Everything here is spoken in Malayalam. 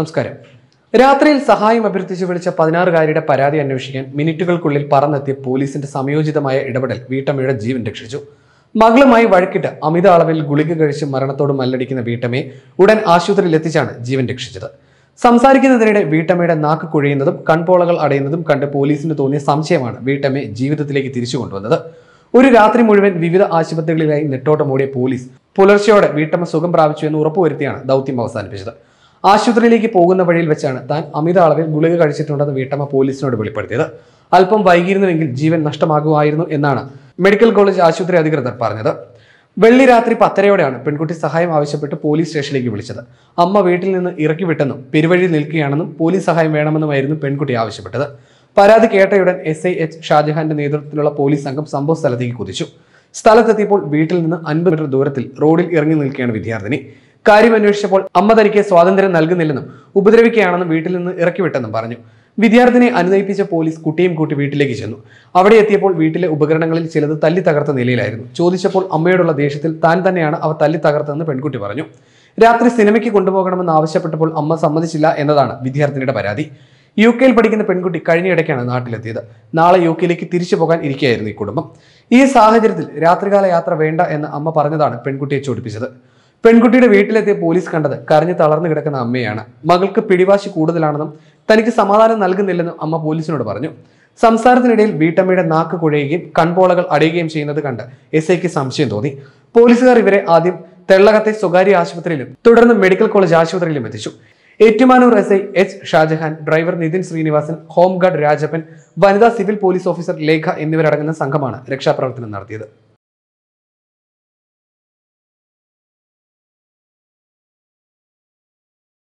നമസ്കാരം. രാത്രിയിൽ സഹായം അഭ്യർത്ഥിച്ച് വിളിച്ച 16-കാരിയുടെ പരാതി അന്വേഷിക്കാൻ മിനിറ്റുകൾക്കുള്ളിൽ പറന്നെത്തിയ പോലീസിന്റെ സമയോചിതമായ ഇടപെടൽ വീട്ടമ്മയുടെ ജീവൻ രക്ഷിച്ചു. മകളുമായി വഴക്കിട്ട് അമിത അളവിൽ ഗുളിക കഴിച്ച് മരണത്തോട് മല്ലടിക്കുന്ന വീട്ടമ്മയെ ഉടൻ ആശുപത്രിയിൽ എത്തിച്ചാണ് ജീവൻ രക്ഷിച്ചത്. സംസാരിക്കുന്നതിനിടെ വീട്ടമ്മയുടെ നാക്ക് കുഴിയുന്നതും കൺപോളകൾ അടയുന്നതും കണ്ട് പോലീസിന് തോന്നിയ സംശയമാണ് വീട്ടമ്മയെ ജീവിതത്തിലേക്ക് തിരിച്ചു കൊണ്ടുവന്നത്. ഒരു രാത്രി മുഴുവൻ വിവിധ ആശുപത്രികളിലായി നെട്ടോട്ടമോടിയ പോലീസ് പുലർച്ചയോടെ വീട്ടമ്മ സുഖം പ്രാപിച്ചു എന്ന് ഉറപ്പുവരുത്തിയാണ് ദൗത്യം അവസാനിപ്പിച്ചത്. ആശുപത്രിയിലേക്ക് പോകുന്ന വഴിയിൽ വെച്ചാണ് താൻ അമിത അളവിൽ ഗുളിക കഴിച്ചിട്ടുണ്ടെന്ന് വീട്ടമ്മ പോലീസിനോട് വെളിപ്പെടുത്തിയത്. അല്പം വൈകിയിരുന്നുവെങ്കിൽ ജീവൻ നഷ്ടമാകുമായിരുന്നു എന്നാണ് മെഡിക്കൽ കോളേജ് ആശുപത്രി അധികൃതർ പറഞ്ഞത്. വെള്ളി രാത്രി 10:30-യോടെയാണ് പെൺകുട്ടി സഹായം ആവശ്യപ്പെട്ട് പോലീസ് സ്റ്റേഷനിലേക്ക് വിളിച്ചത്. അമ്മ വീട്ടിൽ നിന്ന് ഇറക്കി വിട്ടെന്നും പെരുവഴിയിൽ നിൽക്കുകയാണെന്നും പോലീസ് സഹായം വേണമെന്നുമായിരുന്നു പെൺകുട്ടി ആവശ്യപ്പെട്ടത്. പരാതി കേട്ടയുടൻ SIH ഷാജഹാന്റെ നേതൃത്വത്തിലുള്ള പോലീസ് സംഘം സംഭവ സ്ഥലത്തേക്ക് കുതിച്ചു. സ്ഥലത്തെത്തിയപ്പോൾ വീട്ടിൽ നിന്ന് 50 മീറ്റർ ദൂരത്തിൽ റോഡിൽ ഇറങ്ങി നിൽക്കുകയാണ് വിദ്യാർത്ഥിനി. കാര്യം അന്വേഷിച്ചപ്പോൾ അമ്മ തനിക്ക് സ്വാതന്ത്ര്യം നൽകുന്നില്ലെന്നും ഉപദ്രവിക്കുകയാണെന്നും വീട്ടിൽ നിന്ന് ഇറക്കിവിട്ടെന്നും പറഞ്ഞു. വിദ്യാർത്ഥിനെ അനുനയിപ്പിച്ച പോലീസ് കുട്ടിയും കൂട്ടി വീട്ടിലേക്ക് ചെന്നു. അവിടെ എത്തിയപ്പോൾ വീട്ടിലെ ഉപകരണങ്ങളിൽ ചിലത് തല്ലി തകർത്ത നിലയിലായിരുന്നു. ചോദിച്ചപ്പോൾ അമ്മയോടുള്ള ദേഷ്യത്തിൽ താൻ തന്നെയാണ് അവ തല്ലി തകർത്തതെന്ന് പെൺകുട്ടി പറഞ്ഞു. രാത്രി സിനിമയ്ക്ക് കൊണ്ടുപോകണമെന്ന് ആവശ്യപ്പെട്ടപ്പോൾ അമ്മ സമ്മതിച്ചില്ല എന്നതാണ് വിദ്യാർത്ഥിനിയുടെ പരാതി. UK പഠിക്കുന്ന പെൺകുട്ടി കഴിഞ്ഞയിടയ്ക്കാണ് നാട്ടിലെത്തിയത്. നാളെ UK തിരിച്ചു പോകാൻ ഇരിക്കുകയായിരുന്നു ഈ കുടുംബം. ഈ സാഹചര്യത്തിൽ രാത്രികാല യാത്ര വേണ്ട എന്ന് അമ്മ പറഞ്ഞതാണ് പെൺകുട്ടിയെ ചോദിപ്പിച്ചത്. പെൺകുട്ടിയുടെ വീട്ടിലെത്തിയ പോലീസ് കണ്ടത് കരഞ്ഞു തളർന്നു കിടക്കുന്ന അമ്മയാണ്. മകൾക്ക് പിടിവാശി കൂടുതലാണെന്നും തനിക്ക് സമാധാനം നൽകുന്നില്ലെന്നും അമ്മ പോലീസിനോട് പറഞ്ഞു. സംസാരത്തിനിടയിൽ വീട്ടമ്മയുടെ നാക്ക് കുഴയുകയും കൺപോളകൾ അടയുകയും ചെയ്യുന്നത് കണ്ട് SIക്ക് സംശയം തോന്നി. പോലീസുകാർ ഇവരെ ആദ്യം തെള്ളകത്തെ സ്വകാര്യ ആശുപത്രിയിലും തുടർന്ന് മെഡിക്കൽ കോളേജ് ആശുപത്രിയിലും എത്തിച്ചു. Ettumanoor SIH Shajahan, driver Nithin Srinivasan, home guard Rajappan, വനിതാ സിവിൽ പോലീസ് ഓഫീസർ ലേഖ എന്നിവരടങ്ങുന്ന സംഘമാണ് രക്ഷാപ്രവർത്തനം നടത്തിയത്.